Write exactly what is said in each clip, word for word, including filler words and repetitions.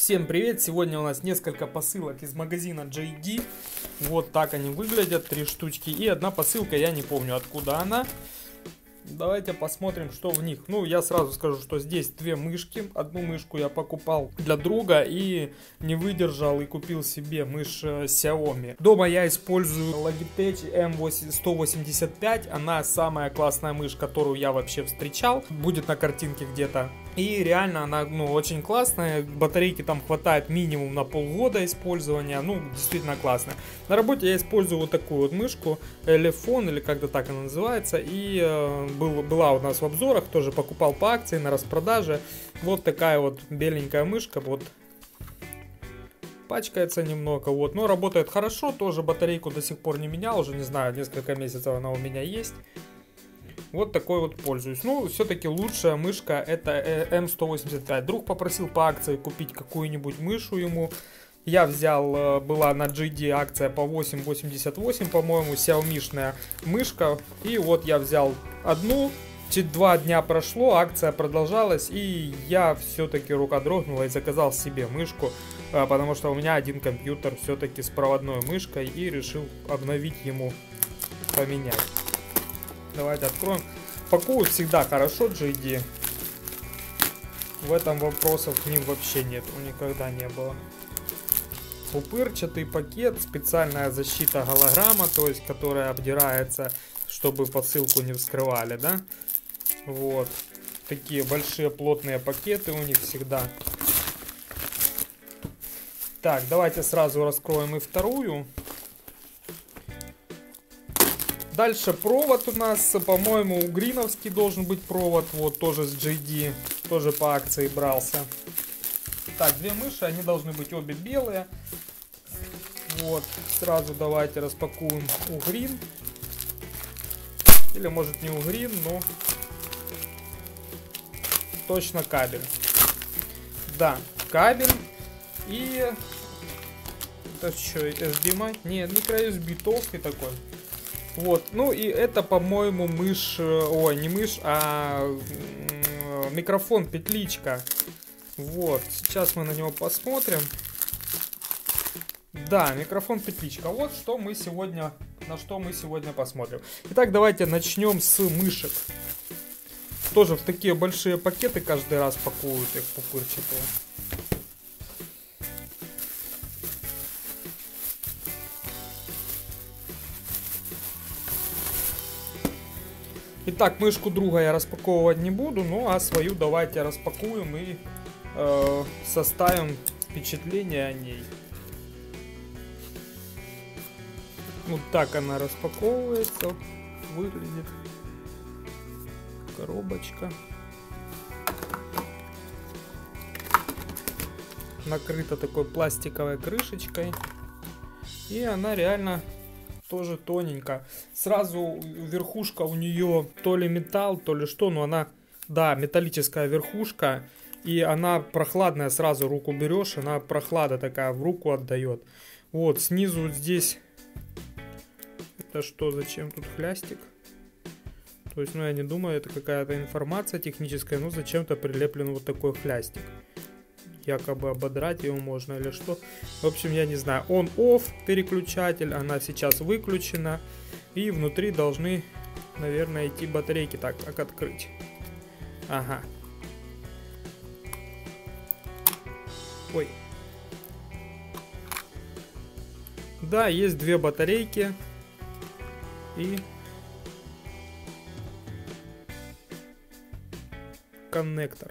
Всем привет! Сегодня у нас несколько посылок из магазина джей ди. Вот так они выглядят, три штучки. И одна посылка, я не помню, откуда она. Давайте посмотрим, что в них. Ну, я сразу скажу, что здесь две мышки. Одну мышку я покупал для друга и не выдержал и купил себе мышь Xiaomi. Дома я использую Logitech эм сто восемьдесят пять. Она самая классная мышь, которую я вообще встречал. Будет на картинке где-то. И реально она, ну, очень классная. Батарейки там хватает минимум на полгода использования. Ну, действительно классная. На работе я использую вот такую вот мышку. Elephone, или как-то так она называется. И э, был, была у нас в обзорах. Тоже покупал по акции на распродаже. Вот такая вот беленькая мышка. Вот. Пачкается немного. Вот. Но работает хорошо. Тоже батарейку до сих пор не менял. Уже, не знаю, несколько месяцев она у меня есть. Вот такой вот пользуюсь. Ну, все-таки лучшая мышка это эм сто восемьдесят пять. Друг попросил по акции купить какую-нибудь мышу ему. Я взял, была на джей ди акция по восемь восемьдесят восемь, по-моему, Xiaomi-шная мышка. И вот я взял одну. Чуть два дня прошло, акция продолжалась, и я все-таки рука дрогнула и заказал себе мышку, потому что у меня один компьютер все-таки с проводной мышкой, и решил обновить ему, поменять. Давайте откроем. Пакуют всегда хорошо джей ди. В этом вопросов к ним вообще нет. Никогда не было. Пупырчатый пакет. Специальная защита голограмма, то есть которая обдирается, чтобы посылку не вскрывали, да? Вот. Такие большие плотные пакеты у них всегда. Так, давайте сразу раскроем и вторую. Дальше провод у нас, по-моему, угриновский должен быть провод, вот, тоже с джей ди, тоже по акции брался. Так, две мыши, они должны быть обе белые. Вот, сразу давайте распакуем UGREEN. Или, может, не UGREEN, но точно кабель. Да, кабель и... Это что, эс ди эм ай? Нет, микро ю эс би толстый такой. Вот, ну и это, по-моему, мышь, ой, не мышь, а микрофон, петличка. Вот, сейчас мы на него посмотрим. Да, микрофон, петличка. Вот что мы сегодня, на что мы сегодня посмотрим. Итак, давайте начнем с мышек. Тоже в такие большие пакеты каждый раз пакуют их, пупырчатые. Итак, мышку друга я распаковывать не буду, ну а свою давайте распакуем и э, составим впечатление о ней. Вот так она распаковывается, выглядит коробочка. Накрыта такой пластиковой крышечкой, и она реально... Тоже тоненько. Сразу верхушка у нее то ли металл, то ли что, но она, да, металлическая верхушка. И она прохладная, сразу руку берешь, она прохлада такая, в руку отдает. Вот, снизу здесь... Это что, зачем тут хлястик? То есть, ну я не думаю, это какая-то информация техническая, но зачем-то прилеплен вот такой хлястик. Якобы ободрать его можно или что. В общем, я не знаю. Он off переключатель, она сейчас выключена. И внутри должны, наверное, идти батарейки. Так, как открыть? Ага. Ой. Да, есть две батарейки. И... коннектор.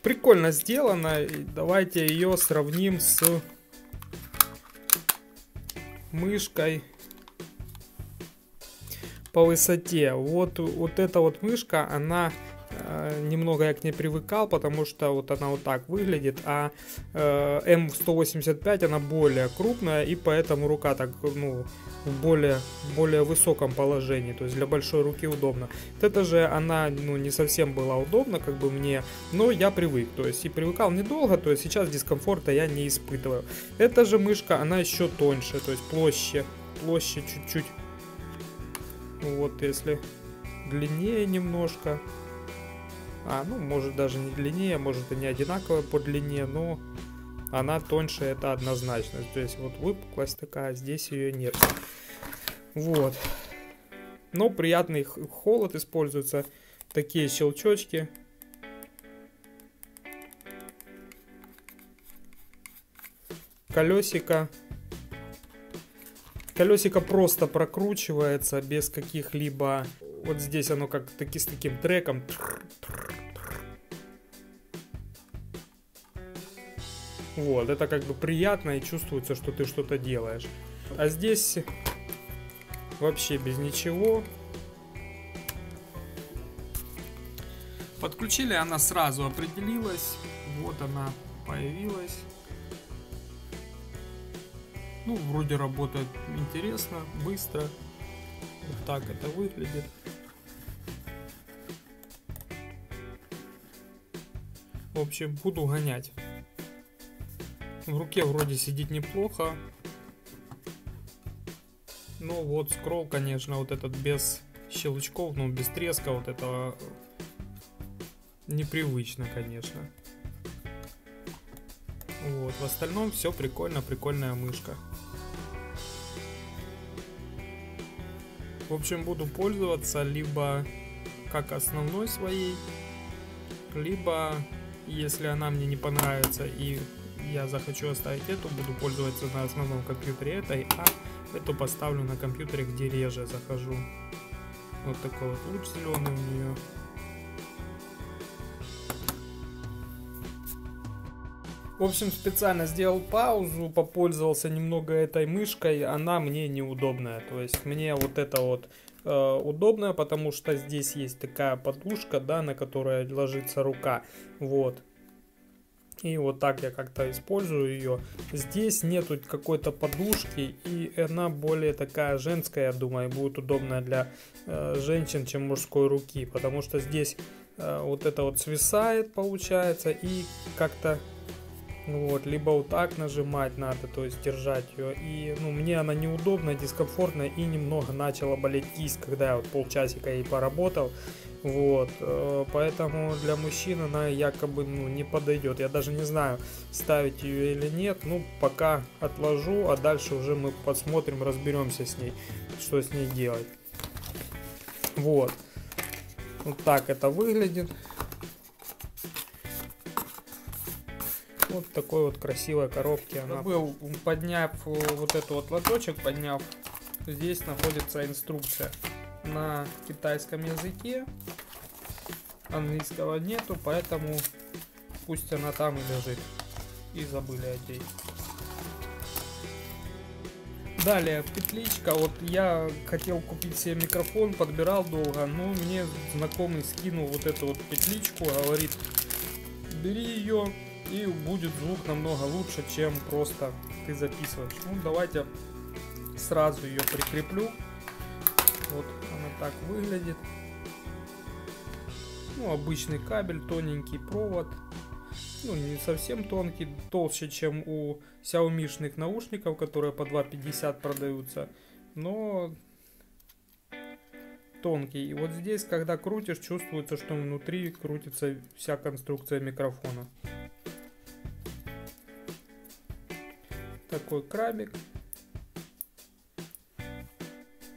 Прикольно сделано. Давайте ее сравним с мышкой по высоте. Вот, вот эта вот мышка, она э, немного я к ней привыкал, потому что вот она вот так выглядит, а э, эм сто восемьдесят пять она более крупная, и поэтому рука так, ну, в более, более высоком положении, то есть для большой руки удобно. Вот это же она, ну, не совсем была удобна, как бы мне, но я привык, то есть и привыкал недолго, то есть сейчас дискомфорта я не испытываю. Эта же мышка, она еще тоньше, то есть площадь, площадь чуть-чуть, вот если длиннее немножко, а, ну, может даже не длиннее, может и не одинаково по длине, но она тоньше, это однозначно. То есть вот выпуклость такая, здесь ее нет. Вот. Но приятный холод, используются такие щелчочки. Колесико. Колесико просто прокручивается без каких-либо... Вот здесь оно как таки с таким треком. Вот, это как бы приятно и чувствуется, что ты что-то делаешь. А здесь вообще без ничего. Подключили, она сразу определилась. Вот она появилась. Ну, вроде работает интересно, быстро. Вот так это выглядит. В общем, буду гонять. В руке вроде сидит неплохо. Ну вот скролл, конечно, вот этот без щелчков, ну без треска, вот это непривычно, конечно. Вот, в остальном все прикольно, прикольная мышка. В общем, буду пользоваться либо как основной своей, либо, если она мне не понравится и я захочу оставить эту, буду пользоваться на основном компьютере этой, а эту поставлю на компьютере, где реже захожу. Вот такой вот луч зеленый у нее. В общем, специально сделал паузу, попользовался немного этой мышкой, она мне неудобная. То есть мне вот это вот э, удобная, потому что здесь есть такая подушка, да, на которой ложится рука. Вот. И вот так я как-то использую ее. Здесь нету какой-то подушки, и она более такая женская, я думаю, будет удобная для э, женщин, чем мужской руки. Потому что здесь э, вот это вот свисает, получается, и как-то... Вот, либо вот так нажимать надо, то есть держать ее. И ну, мне она неудобная, дискомфортная, и немного начала болеть кисть, когда я вот полчасика ей поработал. Вот, поэтому для мужчин она якобы ну, не подойдет. Я даже не знаю, ставить ее или нет. Ну, пока отложу, а дальше уже мы посмотрим, разберемся с ней, что с ней делать. Вот, вот так это выглядит. Вот такой вот красивой коробки она. Забыл, подняв вот этот вот лоточек, подняв, здесь находится инструкция на китайском языке, английского нету, поэтому пусть она там и лежит. И забыли о ней. Далее петличка. Вот я хотел купить себе микрофон, подбирал долго, но мне знакомый скинул вот эту вот петличку, говорит, бери ее. И будет звук намного лучше, чем просто ты записываешь. Ну, давайте сразу ее прикреплю. Вот она так выглядит. Ну, обычный кабель, тоненький провод. Ну, не совсем тонкий, толще, чем у Xiaomi-шных наушников, которые по два пятьдесят продаются. Но тонкий. И вот здесь, когда крутишь, чувствуется, что внутри крутится вся конструкция микрофона. Такой крабик.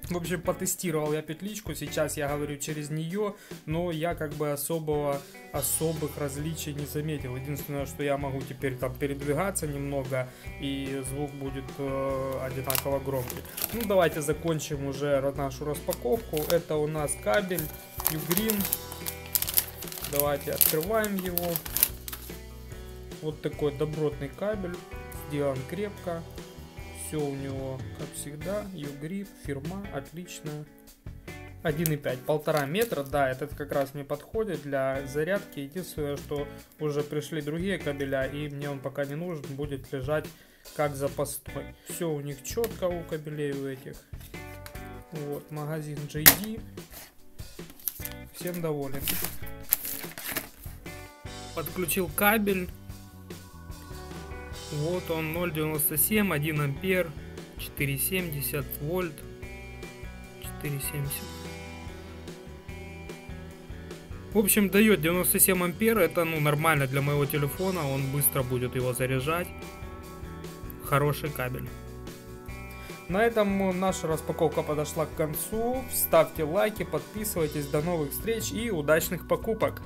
В общем, потестировал я петличку. Сейчас я говорю через нее, но я как бы особого, особых различий не заметил. Единственное, что я могу теперь там передвигаться немного, и звук будет э, одинаково громкий. Ну, давайте закончим уже нашу распаковку. Это у нас кабель UGREEN. Давайте открываем его. Вот такой добротный кабель. Сделан крепко, все у него как всегда, UGREEN, фирма отличная. один и пять, полтора метра, да, этот как раз мне подходит для зарядки. Единственное, что уже пришли другие кабеля, и мне он пока не нужен, будет лежать как запасной. Все у них четко, у кабелей у этих. Вот, магазин джей ди, всем доволен. Подключил кабель. Вот он, ноль девяносто семь, один ампер, четыре семьдесят вольт, четыре семьдесят. В общем, дает девяносто семь ампер, это ну нормально для моего телефона, он быстро будет его заряжать. Хороший кабель. На этом наша распаковка подошла к концу. Ставьте лайки, подписывайтесь, до новых встреч и удачных покупок!